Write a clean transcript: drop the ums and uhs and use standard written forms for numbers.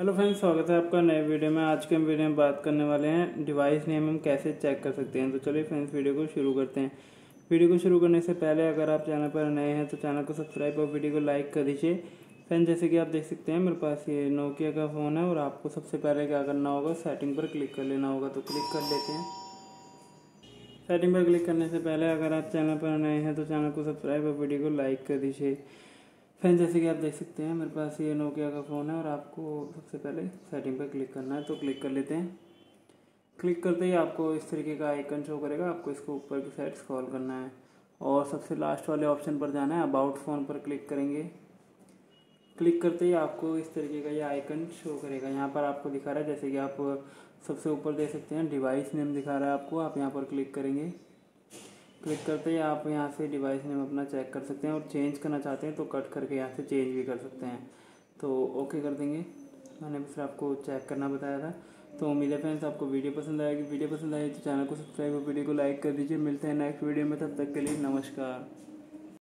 Hello friends, स्वागत है आपका नए वीडियो में। आज के हम वीडियो में बात करने वाले हैं डिवाइस नेम हम कैसे चेक कर सकते हैं। तो चलिए फ्रेंड्स, वीडियो को शुरू करते हैं। वीडियो को शुरू करने से पहले अगर आप चैनल पर नए हैं तो चैनल को सब्सक्राइब और वीडियो को लाइक कर दीजिए। फ्रेंड्स, जैसे कि आप देख सकते हैं मेरे पास ये नोकिया का फ़ोन है और आपको सबसे पहले क्या करना होगा, सेटिंग पर क्लिक कर लेना होगा। तो क्लिक कर लेते हैं। सेटिंग पर क्लिक करने से पहले अगर आप चैनल पर नए हैं तो चैनल को सब्सक्राइब और वीडियो को लाइक कर दीजिए। फ्रेंड, जैसे कि आप देख सकते हैं मेरे पास ये नोकिया का फ़ोन है और आपको सबसे पहले सेटिंग पर क्लिक करना है। तो क्लिक कर लेते हैं। क्लिक करते ही आपको इस तरीके का आइकन शो करेगा। आपको इसको ऊपर की साइड स्क्रॉल करना है और सबसे लास्ट वाले ऑप्शन पर जाना है, अबाउट फ़ोन पर क्लिक करेंगे। क्लिक करते ही आपको इस तरीके का ये आइकन शो करेगा। यहाँ पर आपको दिखा रहा है, जैसे कि आप सबसे ऊपर देख सकते हैं डिवाइस नेम दिखा रहा है आपको। आप यहाँ पर क्लिक करेंगे। क्लिक करते ही आप यहाँ से डिवाइस नेम अपना चेक कर सकते हैं और चेंज करना चाहते हैं तो कट करके यहाँ से चेंज भी कर सकते हैं। तो ओके कर देंगे। मैंने फिर आपको चेक करना बताया था। तो उम्मीद है फ्रेंड्स आपको वीडियो पसंद आएगी। वीडियो पसंद आए तो चैनल को सब्सक्राइब और वीडियो को लाइक कर दीजिए। मिलते हैं नेक्स्ट वीडियो में, तब तक के लिए नमस्कार।